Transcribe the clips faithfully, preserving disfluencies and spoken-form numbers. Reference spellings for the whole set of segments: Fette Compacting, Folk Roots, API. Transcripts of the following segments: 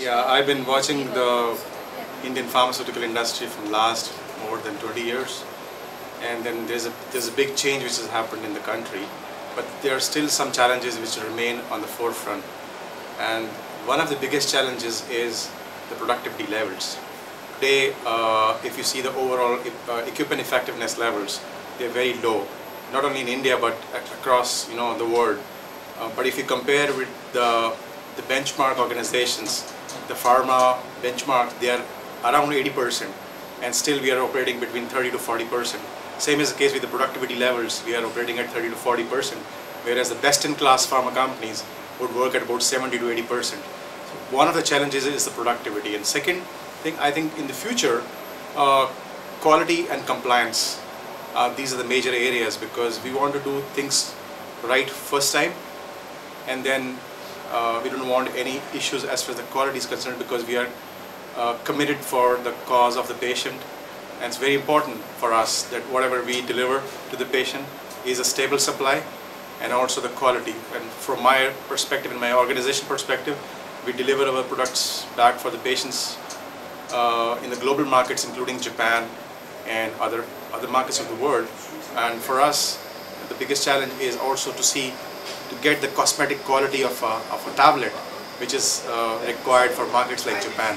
Yeah, I've been watching the Indian pharmaceutical industry from last more than twenty years, and then there's a there's a big change which has happened in the country, but there are still some challenges which remain on the forefront, and one of the biggest challenges is the productivity levels. Today, uh, if you see the overall uh, equipment effectiveness levels, they're very low, not only in India but across you know the world. Uh, but if you compare with the the benchmark organizations, the pharma benchmark, they are around eighty percent, and still we are operating between thirty to forty percent. Same is the case with the productivity levels. We are operating at thirty to forty percent, whereas the best-in-class pharma companies would work at about seventy to eighty percent. One of the challenges is the productivity, and second thing, I think in the future, uh, quality and compliance. Uh, these are the major areas, because we want to do things right first time, and then uh, we don't want any issues as far as the quality is concerned, because we are uh, committed for the cause of the patient, and it's very important for us that whatever we deliver to the patient is a stable supply and also the quality. And from my perspective and my organization perspective, we deliver our products back for the patients uh, in the global markets, including Japan and other other markets of the world. And for us, the biggest challenge is also to see to get the cosmetic quality of a, of a tablet, which is uh, required for markets like Japan.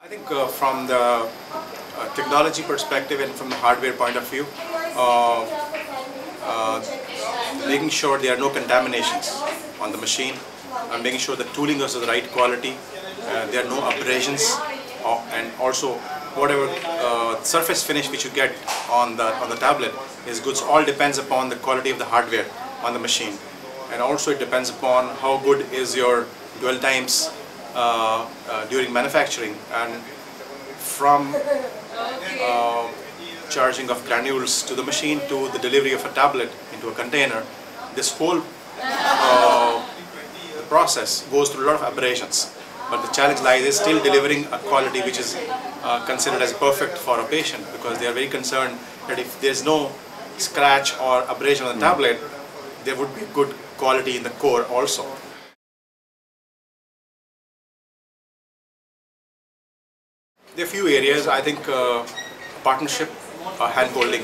I think uh, from the uh, technology perspective and from the hardware point of view, uh, uh, making sure there are no contaminations on the machine, and making sure the tooling is of the right quality, uh, there are no abrasions, uh, and also whatever uh, surface finish which you get on the on the tablet is good. So all depends upon the quality of the hardware on the machine, and also it depends upon how good is your dwell times uh, uh, during manufacturing, and from uh, charging of granules to the machine to the delivery of a tablet into a container. This whole uh, the process goes through a lot of aberrations. But the challenge lies is still delivering a quality which is uh, considered as perfect for a patient, because they are very concerned that if there is no scratch or abrasion on the tablet, there would be good quality in the core also. There are few areas. I think uh, partnership, uh, hand-holding,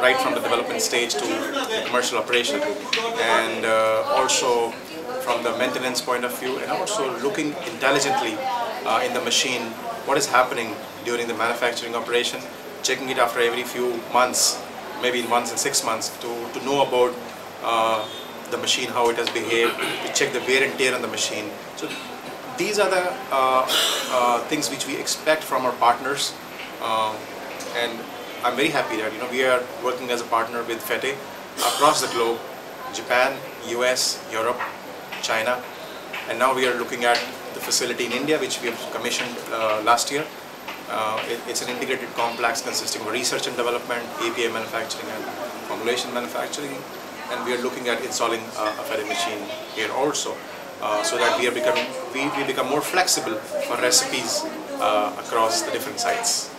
right from the development stage to the commercial operation, and uh, also from the maintenance point of view, and also looking intelligently uh, in the machine, what is happening during the manufacturing operation, checking it after every few months, maybe once in six months, to, to know about uh, the machine, how it has behaved, to check the wear and tear on the machine. So these are the uh, uh, things which we expect from our partners, uh, and I'm very happy that you know we are working as a partner with Fette across the globe, Japan, U S, Europe, China, and now we are looking at the facility in India which we have commissioned uh, last year. Uh, it, it's an integrated complex consisting of research and development, A P I manufacturing and formulation manufacturing, and we are looking at installing uh, a Fette machine here also, uh, so that we are becoming we, we become more flexible for recipes uh, across the different sites.